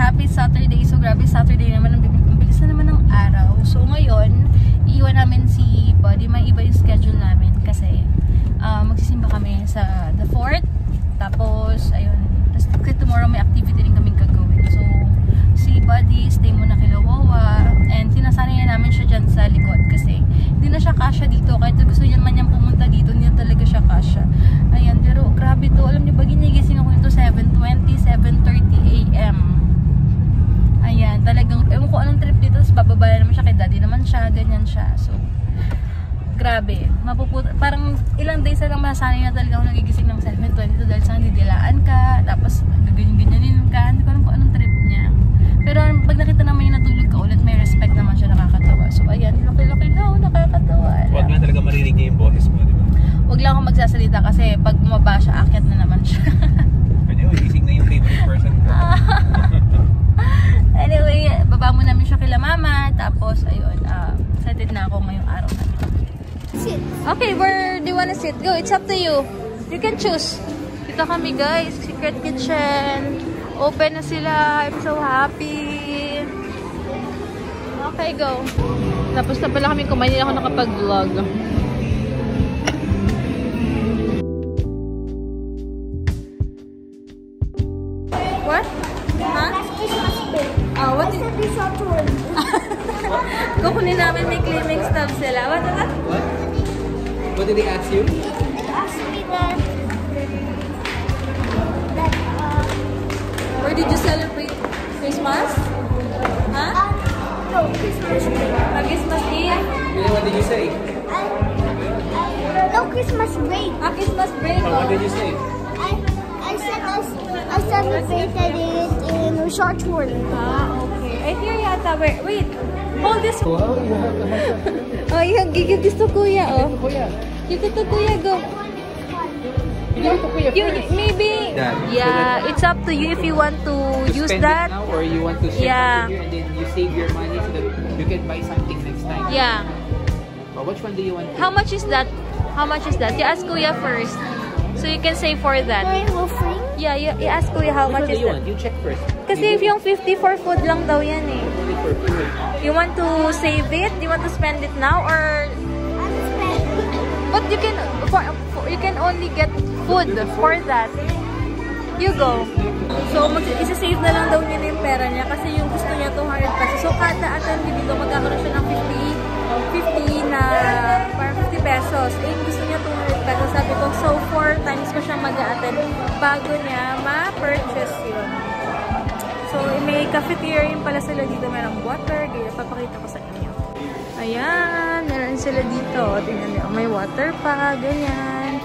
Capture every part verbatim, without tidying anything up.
Happy Saturday. So grabe Saturday naman, ang bilis na naman ng araw. So ngayon, iiwan namin si Buddy. May iba yung schedule namin kasi uh, magsisimba kami sa the fourth. Tapos, ayun. Kasi tomorrow may activity rin kaming gagawin. So, si Buddy, stay muna kila Moa. And sinasanay na namin siya dyan sa likod kasi hindi na siya kasya dito. Kahit gusto niya man niyang pumunta dito, hindi na talaga siya kasya. Ayan, pero grabe to. Alam niyo ba, ginigising ako nito seven twenty, seven thirty a m Ayan, talagang, ewan ko anong trip dito, tapos bababa naman siya, kay daddy naman siya, ganyan siya, so, grabe, mapuputa, parang ilang days na lang masanay na talaga ako nagigising ng seven twenty dahil sa nandidilaan ka, tapos ganyan-ganyanin ka, hindi ko alam kung anong trip niya, pero pag nakita naman yung natulog ka ulit, may respect naman siya, nakakatawa, so ayan, laki-laki na, nakakatawa. Huwag na talaga marinig niya yung boses mo, diba? Huwag lang akong magsasalita kasi pag bumaba siya, akyat na naman siya. Pwede mo, gising na yung favorite person ko. Anyway, baba mo namin siya kila mama. Tapos, ayun, uh, excited na ako ngayong araw namin. Sit. Okay, where do you wanna sit? Go, it's up to you. You can choose. Dito kami, guys. Secret kitchen. Open na sila. I'm so happy. Okay, go. Tapos na pala kami kumain, ako nakapag-vlog. What? Huh? Uh, what is resort tour? Kukunin namin, may claiming stuff sila. What? What? What did they ask you? They asked me that. That. Uh, Where did you celebrate Christmas? Huh? Uh, no, Christmas Eve. Uh, Christmas Eve. Yeah, what did you say? I, I, no Christmas break. Ah, Christmas break. Oh, what did you say? I I said I, I celebrated it in short tour. Ah, okay. I hear yata. Wait, wait. Hold this. Wow, you have to have that. Oh, you have to give this to Kuya. Oh. Give it to Kuya. Go. You, you, maybe. Yeah, it's up to you if you want to, to use spend that. It now or you want to share yeah. it here and then you save your money so that you can buy something next time. Yeah. But which one do you want to? How much is that? How much is that? You ask Kuya first. So you can save for that. Yeah, you, you ask Kuya how much is that. You check first. Kasi if yung fifty for food lang daw yan eh. You want to save it? You want to spend it now or? I'm spending. But you can for, for, you can only get food for that. You go. So isa-save na lang daw niya yung pera niya kasi yung gusto niya two hundred pesos. So kada attempt dito magkakaroon siya ng fifty, fifty na parang fifty pesos. Eh gusto niya two hundred pesos. Sabi ko so four times ko siya mag-a-attempt bago niya ma-purchase yun. So, may cafeteria yung pala sila dito. Merong water. Kaya papakita ko sa inyo. Ayan. Meron sila dito. Tingnan niyo. May water pa. Ganyan.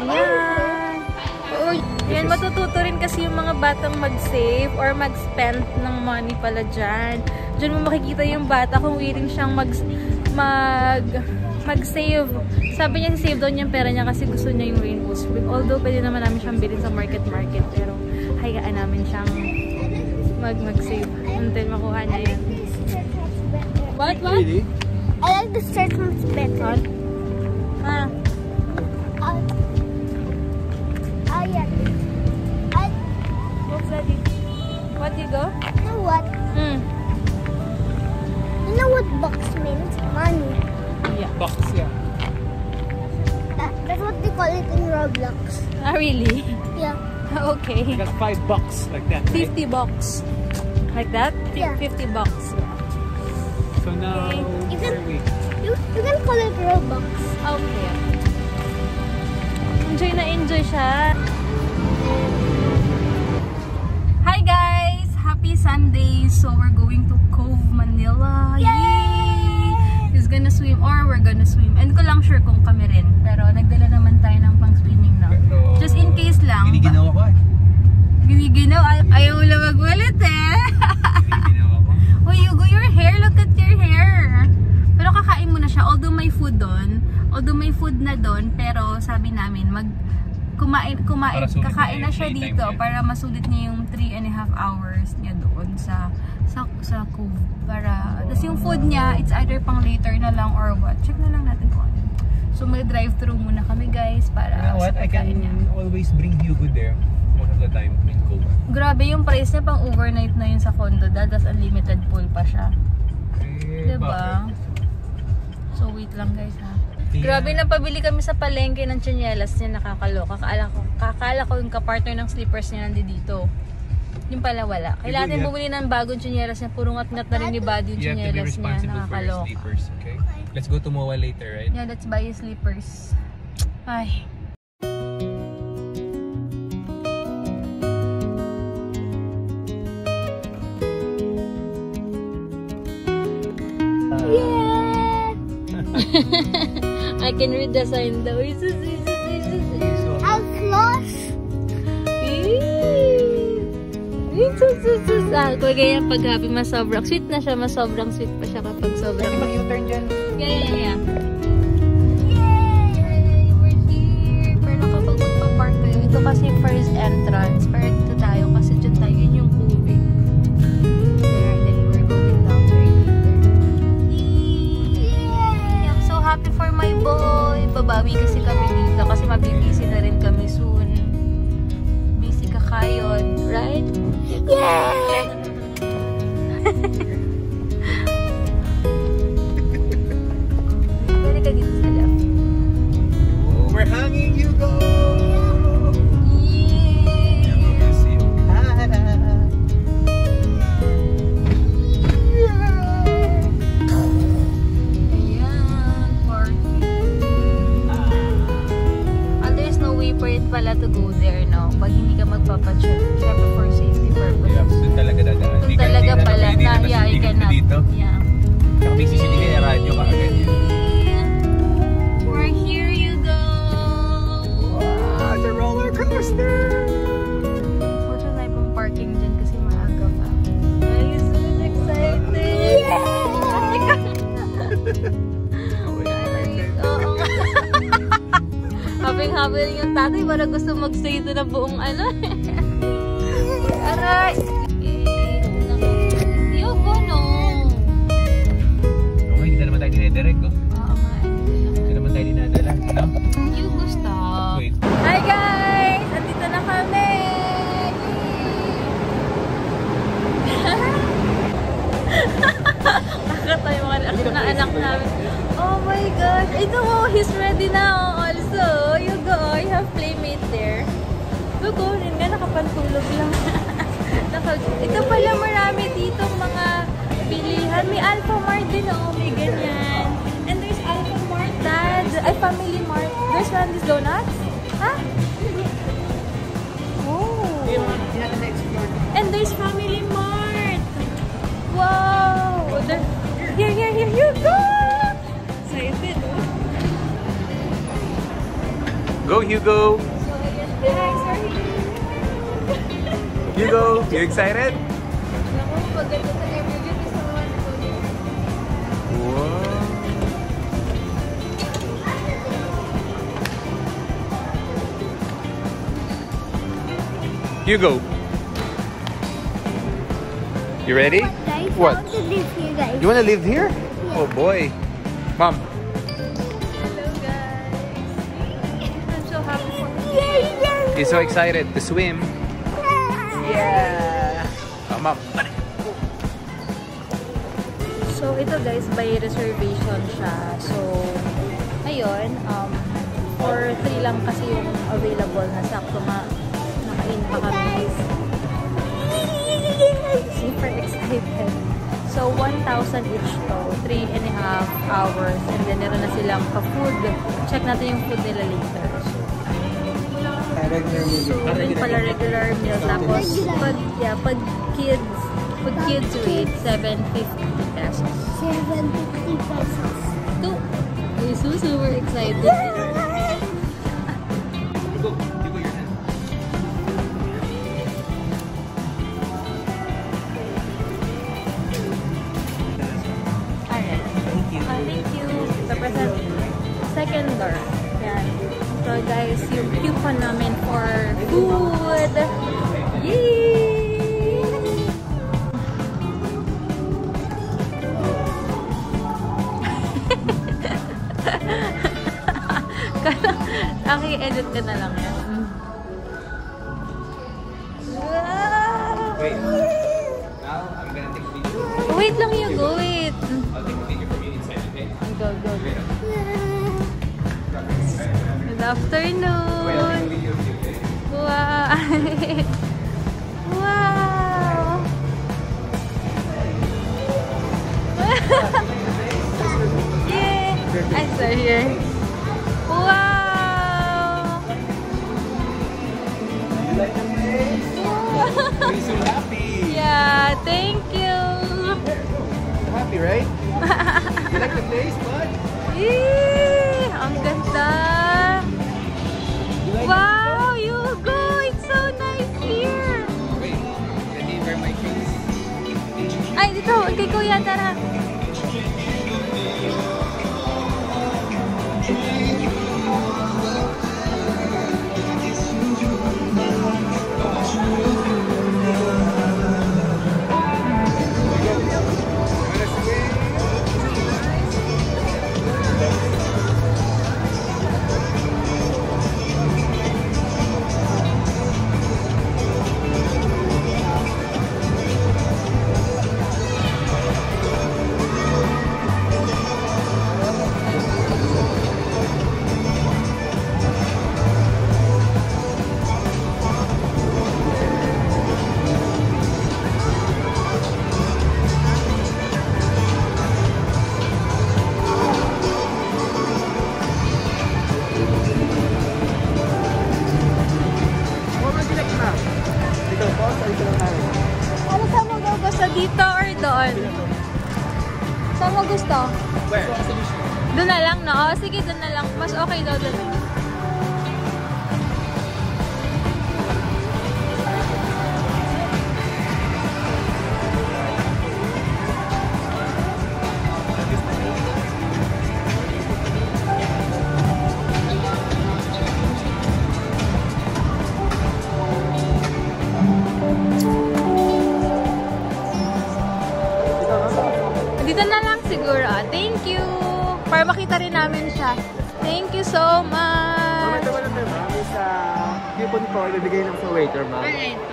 Ayan. Oh, yan, matututo rin kasi yung mga batang mag-save or mag-spend ng money pala dyan. Diyan mo makikita yung bata kung willing siyang mag mag mag-save. Sabi niya save down yung pera niya kasi gusto niya yung rainbow spring. Although, pwede naman namin siyang bilhin sa market-market. Pero, hayaan namin siyang mag-mag-save until makuha niya yun. What? What? I like the stretch much better. What? Ah. Uh, oh, yeah. I... What's that? What you go? You know what? Mm. You know what box means? Money. Yeah. Box, yeah. That, that's what they call it in Roblox. Ah, really? Yeah. Okay. I got five bucks like that. Right? Fifty bucks, like that. Yeah. Fifty bucks. So now okay. you where can, are we? You you can call it Robux. Okay. Enjoy na enjoy siya. Hi guys, happy Sunday. So we're going to Cove Manila. Yay! Yay! He's gonna swim or we're gonna swim. And ko lang sure kung kami rin. Pero nagdala naman tayo ng pang swimming na. Just in case lang. Giniginaw ako eh. Giniginaw? Ayaw lang magwalit eh. Giniginaw ako. Uy, Hugo, your hair. Look at your hair. Pero kakain mo na siya. Although may food doon. Although may food na doon. Pero sabi namin, mag kumain, kumain, kakain na siya dito para masulit niya yung three and a half hours niya doon sa sa, sa cove. Para, tapos yung food niya, it's either pang later na lang or what. Check na lang natin kung ano. So, may drive-through muna kami guys para you know what? sa pagkain niya. I can always bring Hugo there. of the time in Cove. Grabe yung price niya, pang overnight na yun sa condo dad, as unlimited pool pa siya. Eh, diba? So wait lang guys ha. Yeah. Grabe na pabili kami sa palengke ng tsinelas niya, nakakaloka. Kakala ko, kakala ko yung kapartner ng slippers niya nandito. Yung pala wala. Kailangan din bumili ng bagong tsinelas niya. Puro ngat-ngat na rin ni Buddy yung tsinelas niya. Nakakaloka. Okay? Let's go to Moa later, right? Yeah, let's buy his slippers. Ay. Yeah! I can read the sign though. Jesus, Jesus, Jesus, Jesus. How close? Jesus, Jesus. Ah, kung ganyan pag happy, mas sobrang sweet na siya. Mas sobrang sweet pa siya kapag sobrang. Kaya mag-u-turn dyan. Yeah, yeah, yeah. Yay! We're here. Pero kapag magpa-park kayo, ito kasi first entrance. Pero ito tayo kasi dyan tayo. Yun yung tubig. There, then we're going down there later. Yay! I'm so happy for my boy. Babawi kasi kami dito kasi mabibisi na rin kami soon. Busy ka kayo, right? Yeah! Pwede ka dito sa left. We're hanging you go! Yeah! Ayan, parking. Ah, there's no way for it pala to go there, no? Pag hindi ka magpapacheck. Siyempre for safety purposes. Yeah, doon talaga dadaan. Doon talaga pala. Nahiyay ka na. Yeah. Saka may sisilingin na radyo ka agad yun. We're here you go! Wow! The roller coaster! Huwag na tayo pong parking dyan kasi maaga pa. I'm so excited! Habing-habing rin yung tatay para gusto mag-stay ito na buong ano. Aray! Yogo, no? Okay, hindi naman tayo dinidirect, oh. Oo, man. Hindi naman tayo dinadala, no? Yogo, stop. Hi, guys! Andito na kami! Nakakatawa yung mga anak namin. Oh my gosh! Ito, oh, he's ready now also. You go, you have playmate there. Tugunin nga, nakapantulog lang. Ito pala marami dito mga pilihan. May Alphamart din, oh, may ganyan. And there's Alphamart, Dad. Ay, Family Mart. There's Randy's Donuts. Ha? Oh. And there's Family Mart. Wow. Here, here, here, you go. Excited, oh. Go, Hugo. Hugo, you excited? Whoa. Hugo. You ready? What? I want to live here, guys. You want to live here? Yeah. Oh boy. Mom. Hello guys. I'm so happy for you. Yeah, yeah. He's so excited to swim. Yeah. Come up. So ito guys, by reservation siya. So ayun, um for three lang kasi yung available na sakto ma nakain pa kami. Super excited. So one thousand each to, three and a half hours and then meron na silang pa-food. Check natin yung food nila later. So, yung pala regular meal. Tapos, pag, yeah, pag kids, pag kids wait, seven fifty pesos. seven fifty pesos. Go! We're so super excited. Yeah. You go, you go your hand. Alright. Thank you. Uh, thank you. Represent second door. Yeah. So guys, yung coupon namin for food! Yay! Aki, edit ka na lang yan. Wait. Now I'm gonna take a video. Wait lang, you go, wait. I'll take a video from you inside, okay? Go, go. Good afternoon. Wait, I'll take a video from you, okay? Wow. I saw here. Wow! You like the place? Wow. You're so happy. Yeah, thank you. You're happy, right? You like the place, bud? Yeah, ang ganda. Like wow, it? You go. It's so nice here. Wait, let me wear my shoes. Ay, dito. Okay, kuya, tara.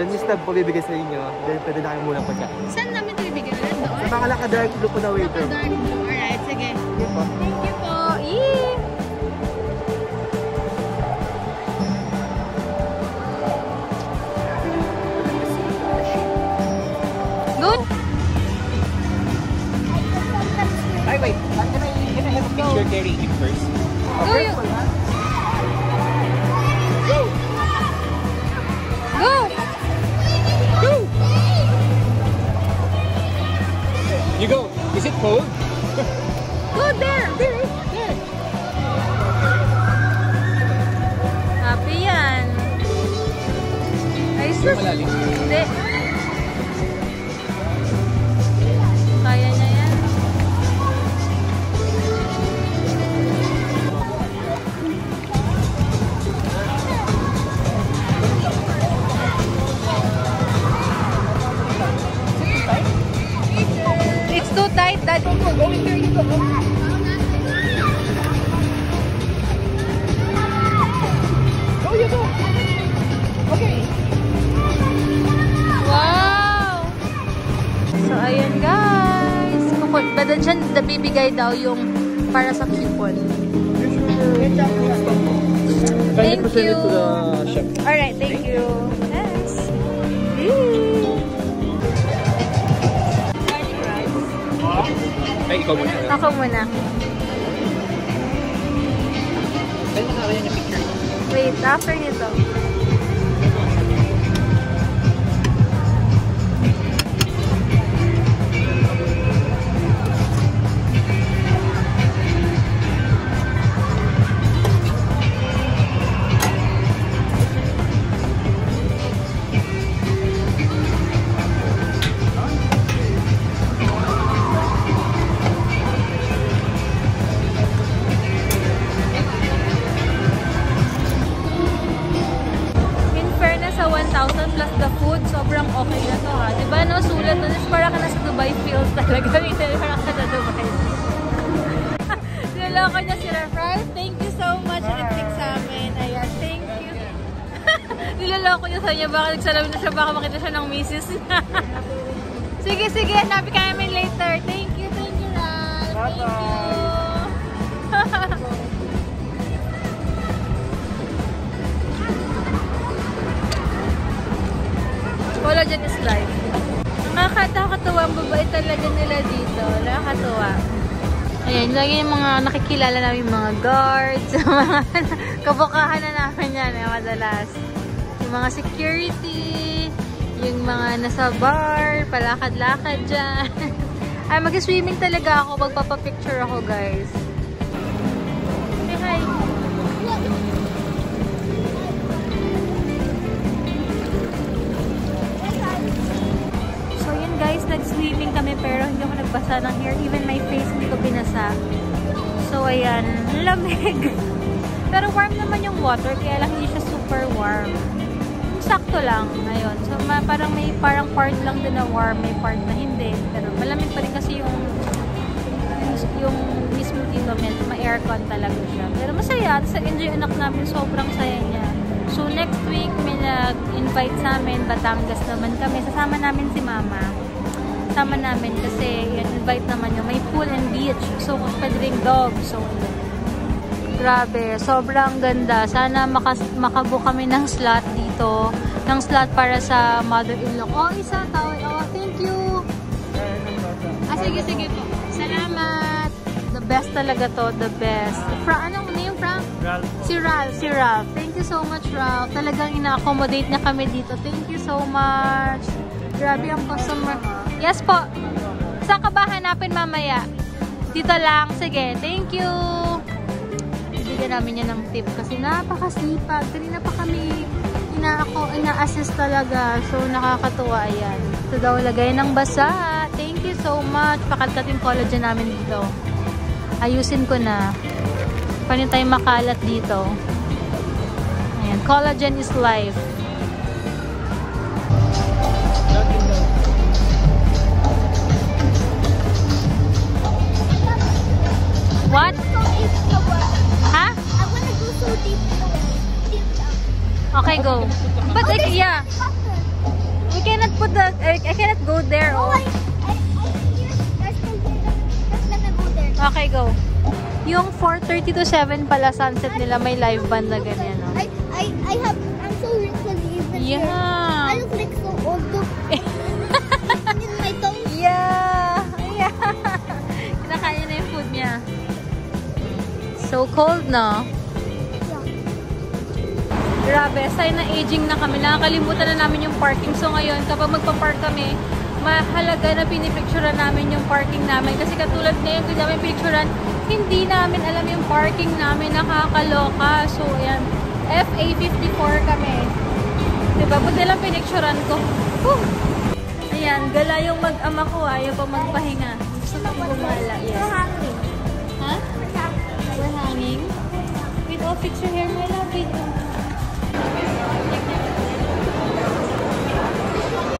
Then yung stab ko bibigay sa inyo, then pwede na kayo muna pagkain. Saan namin ito bibigyan na doon? Sa mga laka-dark blue po na waiter. Laka-dark blue, alright, sige. Thank you po. Thank you po. Yee! Good! Ay, wait. Can I have a picture carry him first? Go you! Go! Go! You go. Is it cold? Go there. There. There. Happy yan. Ay, sus. Hindi. Kaya niya yan. So tight that go go go in there you go. Go you go. Okay. Wow. So ayan guys. Kukot ba dyan nabibigay daw yung para sa coupon. Thank you. All right, thank you. Yes. Ay, ikaw muna. Ako muna. Wait, after nito. Nilaloko niya sa inyo. Baka nagsalamin na siya. Baka makita siya ng misis. Sige, sige. Hanapin kami later. Thank you, thank you, Ran. Thank you. Wala dyan is life. Nakakatawa, ang babait talaga nila dito. Nakakatawa. Ayan, lagi yung mga nakikilala namin mga guards. Kabukahan na namin yan, eh, madalas. Yung mga security, yung mga nasa bar, palakad-lakad dyan. Ay, mag-swimming talaga ako. Magpapapicture ako, guys. Say hi. Guys, nag-swimming kami pero hindi ako nagbasa ng hair. Even my face hindi ko binasa. So, ayan. Lamig. Pero warm naman yung water. Kaya lang hindi siya super warm. Sakto lang. Ayun. So, parang may parang part lang din na warm. May part na hindi. Pero malamig pa rin kasi yung yung mismo equipment. Ma-aircon talaga siya. Pero masaya. Sa enjoy anak namin. Sobrang saya niya. So, next week may nag-invite sa amin. Batangas naman kami. Sasama namin si Mama. Sama namin kasi invite naman yung may pool and beach. So, pwede rin dog. So, grabe. Sobrang ganda. Sana makabook kami ng slot dito. Ng slot para sa mother-in-law. Oh, isa tao. Oh, thank you. Ah, sige, sige po. Salamat. The best talaga to. The best. Fra anong name, Frank? Ralph. Si Ralph. Si Ralph. Thank you so much, Ralph. Talagang ina-accommodate niya kami dito. Thank you so much. Grabe ang customer. Yes po. Saan ka ba hanapin mamaya? Dito lang. Sige. Thank you. Bibigyan namin niya ng tip kasi napakasipag. Kanina pa kami ina ako, ina-assist talaga. So, nakakatuwa. Ayan. Ito daw lagay ng basa. Thank you so much. Pakalkat yung collagen namin dito. Ayusin ko na. Paano tayo makalat dito? Ayan. Collagen is life. What? Huh? I want to go so deep. Deep down. Okay, go. But I, yeah, we cannot put the. I, I cannot go there. Oh, I, I, I go there. Okay, go. Yung four thirty to seven pala sunset nila may live band na ganyan. No? I, I, I have. I'm so wrinkled even. Yeah. Here. I look like so old. In my tongue. Yeah. Yeah. Kinakain na yung food niya. So cold na. Grabe, sign na aging na kami. Nakakalimutan na namin yung parking. So ngayon, kapag magpa-park kami, mahalaga na pinipicturean namin yung parking namin. Kasi katulad ngayon, kung namin picturean, hindi namin alam yung parking namin. Nakakaloka. So ayan, F A fifty-four kami. Diba? Buti lang pinicturean ko. Woo! Ayan, gala yung mag-ama ko. Ayaw pa magpahinga. Gusto na gumala. Yes. Huh? We're hanging. Wait, I'll fix your hair, Mila.